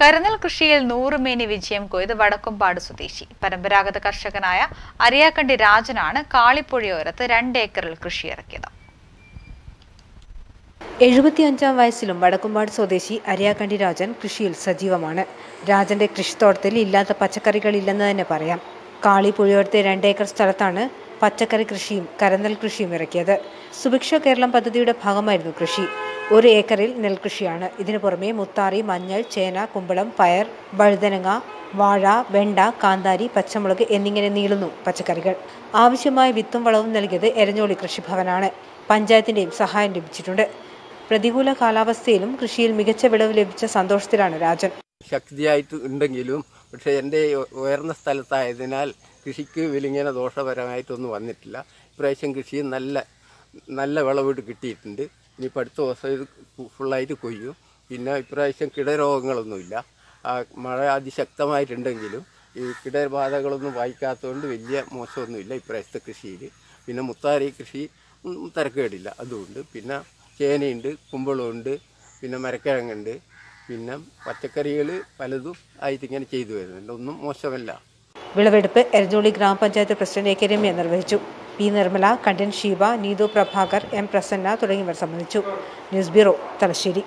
കരനെൽ കൃഷിയിൽ 100 മേനി വിജയം കൊയ്ത് വടക്കമ്പാട് സ്വദേശി പരമ്പരാഗത കർഷകനായ അരിയാക്കണ്ടി രാജനാണ് കാളിപ്പുഴയോരത്ത് 2 ഏക്കറിൽ കൃഷിയിറക്കിയത്. 75-ആം വയസ്സിലും വടക്കമ്പാട് സ്വദേശി അരിയാക്കണ്ടി രാജൻ കൃഷിയിൽ സജീവമാണ്. രാജന്റെ കൃഷിത്തോട്ടത്തിൽ ഇല്ലാത്ത പച്ചക്കറികളില്ലെന്ന് തന്നെ പറയാം. കാളിപ്പുഴയോരത്തെ 2 ഏക്കർ സ്ഥലത്താണ് പച്ചക്കറി കൃഷിയും കരനെൽ കൃഷിയും ഇറക്കിയത്. സുഭിക്ഷ കേരളം പദ്ധതിയുടെ ഭാഗമായിരുന്നു കൃഷി. 1 ഏക്കറിൽ നെൽകൃഷിയാണ്. ഇതിനു പുറമെ മുത്താറി, മഞ്ഞൾ, ചേന, കുമ്പളം, പയർ, വഴുതനങ്ങ, വാഴ, വെണ്ട, കാന്താരി, പച്ചമുളക് എന്നിങ്ങനെ നീളുന്നു പച്ചക്കറികൾ. ആവശ്യമായ വിത്തും വളവും നൽകിയത് എരഞ്ഞോളി കൃഷിഭവനാണ്. പഞ്ചായത്തിൻ്റെയും സഹായം ലഭിച്ചിട്ടുണ്ട്. പ്രതികൂല കാലാവസ്ഥയിലും കൃഷിയിൽ മികച്ച വിളവ് ലഭിച്ച സന്തോഷത്തിലാണ് രാജൻ. ശക്തിയായിട്ട് ഉണ്ടെങ്കിലും പക്ഷേ എൻ്റെ ഉയർന്ന സ്ഥലത്തായതിനാൽ കൃഷിക്ക് വിലിങ്ങനെ ദോഷപരമായിട്ടൊന്നും വന്നിട്ടില്ല. ഇപ്രാവശ്യം കൃഷി നല്ല നല്ല വിളവിട്ട് കിട്ടിയിട്ടുണ്ട്. ഇനിയിപ്പോൾ അടുത്ത ദിവസം ഇത് ഫുള്ളായിട്ട് കൊയ്യും. പിന്നെ ഇപ്രാവശ്യം കിടരോഗങ്ങളൊന്നുമില്ല. മഴ അതിശക്തമായിട്ടുണ്ടെങ്കിലും ഈ കിടബാധകളൊന്നും വായിക്കാത്തതുകൊണ്ട് വലിയ മോശമൊന്നുമില്ല ഇപ്രാവശ്യത്തെ കൃഷിയിൽ. പിന്നെ മുത്താറി കൃഷി തരക്കേടില്ല, അതുകൊണ്ട് പിന്നെ ചേനയുണ്ട്, കുമ്പളമുണ്ട്, പിന്നെ മരക്കിഴങ്ങുണ്ട്, പിന്നെ പച്ചക്കറികൾ പലതും ആയിട്ടിങ്ങനെ ചെയ്തു വരുന്നുണ്ട്. ഒന്നും മോശമല്ല. വിളവെടുപ്പ് എരഞ്ഞോളി ഗ്രാമപഞ്ചായത്ത് പ്രസിഡന്റ് എ കെ രമ്യ നിർവഹിച്ചു. പി നിർമ്മല, കണ്ടൻ ഷീബ, നീതു പ്രഭാകർ, എം പ്രസന്ന തുടങ്ങിയവർ സംബന്ധിച്ചു. News bureau, Thalassery.